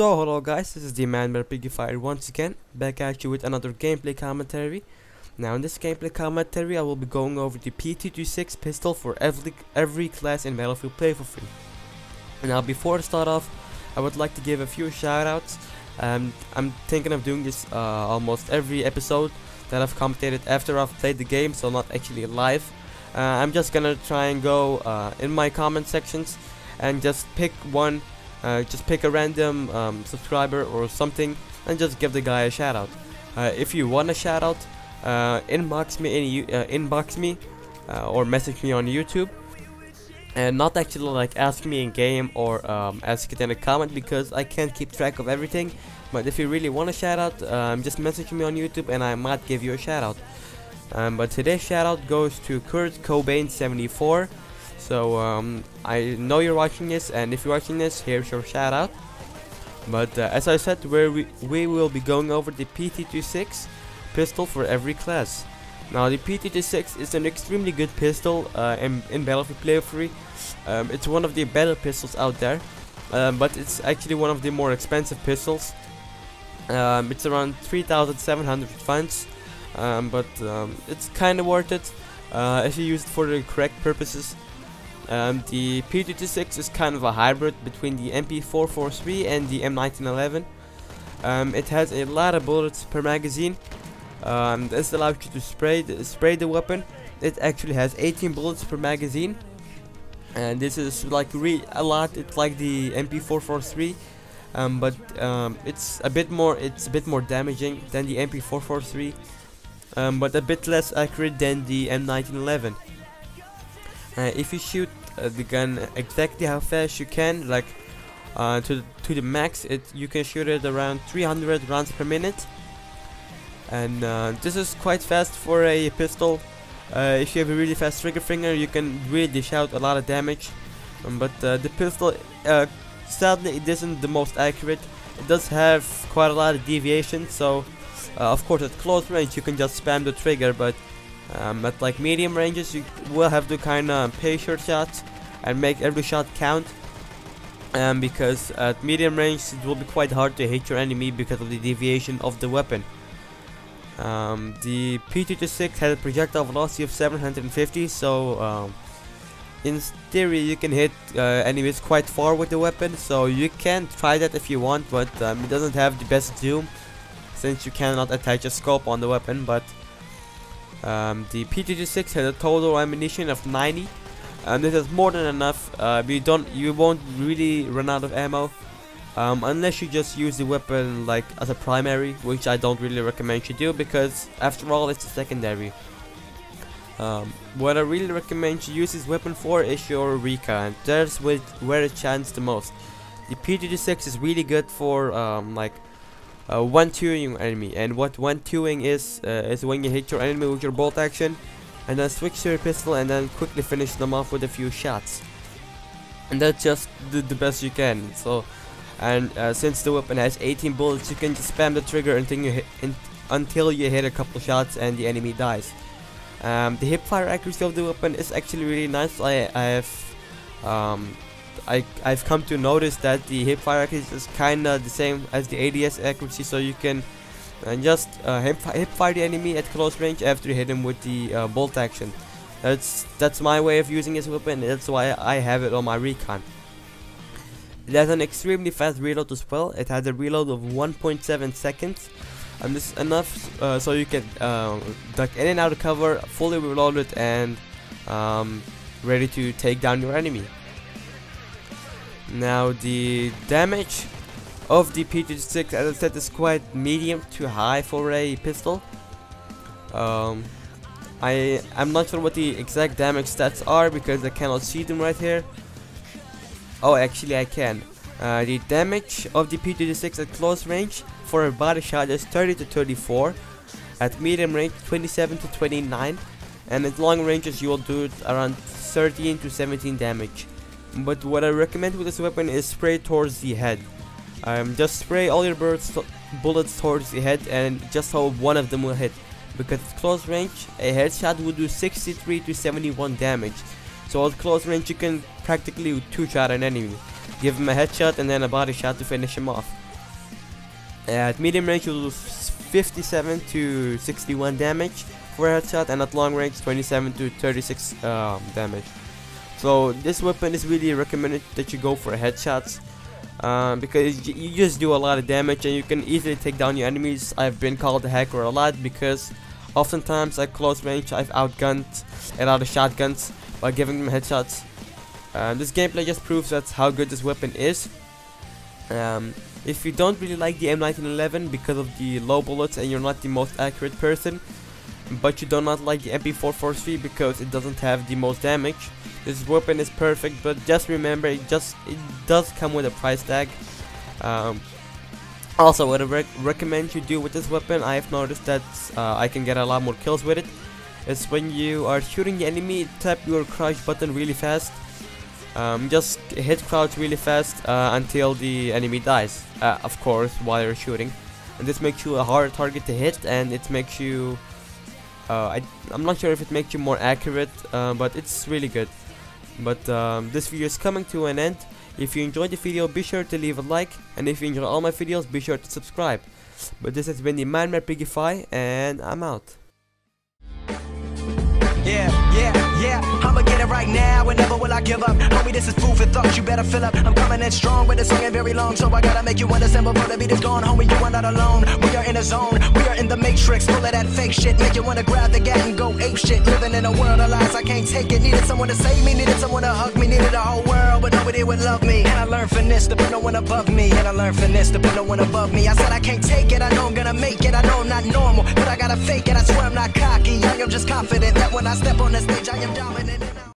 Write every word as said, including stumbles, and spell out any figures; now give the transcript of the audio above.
So hello guys, this is the ManBearPigify once again, back at you with another gameplay commentary. Now in this gameplay commentary I will be going over the P two twenty-six pistol for every, every class in Battlefield Play for Free. Now before I start off, I would like to give a few shoutouts. Um, I'm thinking of doing this uh, almost every episode that I've commentated after I've played the game, so not actually live. Uh, I'm just gonna try and go uh, in my comment sections and just pick one, uh, just pick a random um, subscriber or something and just give the guy a shout out. Uh, if you want a shout out, uh, inbox me, in, uh, inbox me uh, or message me on YouTube, and not actually like ask me in game or um, ask it in a comment because I can't keep track of everything. But if you really want a shout out, um, just message me on YouTube and I might give you a shout out. Um, but today's shoutout goes to Kurt Cobain seventy-four. So um, I know you're watching this, and if you're watching this, here's your shoutout. But uh, as I said, where we we will be going over the P two twenty-six pistol for every class. Now the P two twenty-six is an extremely good pistol uh, in, in Battlefield Play for Free. Um, it's one of the better pistols out there, um, but it's actually one of the more expensive pistols. Um, it's around three thousand seven hundred funds. Um, but um, it's kind of worth it uh, if you use it for the correct purposes. Um, the P two twenty-six is kind of a hybrid between the M P four forty-three and the M nineteen eleven. Um, it has a lot of bullets per magazine. Um, this allows you to spray the, spray the weapon. It actually has eighteen bullets per magazine, and this is like re a lot. It's like the M P four forty-three. Um, but um, it's a bit more. It's a bit more damaging than the M P four forty-three. Um, but a bit less accurate than the M nineteen eleven. Uh, if you shoot uh, the gun exactly how fast you can, like uh, to to the max, it you can shoot it around three hundred rounds per minute, and uh, this is quite fast for a pistol. Uh, if you have a really fast trigger finger, you can really dish out a lot of damage. Um, but uh, the pistol, uh, sadly, it isn't the most accurate. It does have quite a lot of deviation, so. Uh, of course, at close range you can just spam the trigger, but um, at like medium ranges you will have to kind of pace your shots and make every shot count, um, because at medium range it will be quite hard to hit your enemy because of the deviation of the weapon. Um, the P two twenty-six has a projectile velocity of seven hundred fifty, so um, in theory you can hit uh, enemies quite far with the weapon, so you can try that if you want, but um, it doesn't have the best zoom, since you cannot attach a scope on the weapon. But um, the P two twenty-six has a total ammunition of ninety, and this is more than enough. Uh, you don't, you won't really run out of ammo, um, unless you just use the weapon like as a primary, which I don't really recommend you do because, after all, it's a secondary. Um, what I really recommend you use this weapon for is your Rika, and there's where it shines the most. The P two twenty-six is really good for um, like. Uh, one-twoing enemy, and what one-twoing is, uh, is when you hit your enemy with your bolt action and then switch to your pistol and then quickly finish them off with a few shots, and that's just the, the best you can. So, and uh, since the weapon has eighteen bullets, you can just spam the trigger until you hit, in, until you hit a couple shots and the enemy dies. Um, the hipfire accuracy of the weapon is actually really nice. I, I have um, I, I've come to notice that the hipfire accuracy is kinda the same as the A D S accuracy, so you can uh, just uh, hip, hip fire the enemy at close range after you hit him with the uh, bolt action. That's that's my way of using this weapon, that's why I have it on my recon. It has an extremely fast reload as well. It has a reload of one point seven seconds, and this is enough uh, so you can uh, duck in and out of cover, fully reloaded and um, ready to take down your enemy. Now the damage of the P two twenty-six, as I said, is quite medium to high for a pistol. Um, I, I'm not sure what the exact damage stats are because I cannot see them right here. Oh, actually I can. Uh, the damage of the P two twenty-six at close range for a body shot is thirty to thirty-four, at medium range twenty-seven to twenty-nine, and at long ranges you will do around thirteen to seventeen damage. But what I recommend with this weapon is spray towards the head. Um, just spray all your bullets, bullets towards the head and just hope one of them will hit. Because at close range, a headshot would do sixty-three to seventy-one damage. So at close range you can practically two-shot an enemy. Give him a headshot and then a body shot to finish him off. At medium range you'll do fifty-seven to sixty-one damage for a headshot, and at long range twenty-seven to thirty-six um, damage. So this weapon is really recommended that you go for headshots, um, because you just do a lot of damage and you can easily take down your enemies. I've been called a hacker a lot because oftentimes at close range I've outgunned a lot of shotguns by giving them headshots. Um, this gameplay just proves that's how good this weapon is. Um, if you don't really like the M nineteen eleven because of the low bullets and you're not the most accurate person, but you do not like the M P four forty-three because it doesn't have the most damage, this weapon is perfect. But just remember, it just it does come with a price tag. Um, also, what I rec recommend you do with this weapon, I have noticed that uh, I can get a lot more kills with it, is when you are shooting the enemy, tap your crouch button really fast. Um, just hit crouch really fast uh, until the enemy dies, uh, of course, while you're shooting. And this makes you a harder target to hit, and it makes you... Uh, I, I'm not sure if it makes you more accurate, uh, but it's really good. But um, this video is coming to an end. If you enjoyed the video, be sure to leave a like, and if you enjoy all my videos, be sure to subscribe. But this has been the ManBearPigify, and I'm out. Yeah, yeah, yeah, I'ma get it right now and never will I give up. Homie, this is food for thought, you better fill up. I'm coming in strong with a song ain't very long, so I gotta make you understand before the beat is gone. Homie, you are not alone, we are in a zone, we are in the matrix, full of that fake shit. Make you wanna grab the gat and go ape shit. Living in a world of lies, I can't take it. Needed someone to save me, needed someone to hug me, needed a whole world, but nobody would love me. And I learned from this, to put no one above me. And I learned from this, to put no one above me. I said I can't take it, I know I'm gonna make it. I know I'm not normal, but I gotta fake it. I swear I'm not cocky, I am just confident that when I I step on the stage, I am dominant.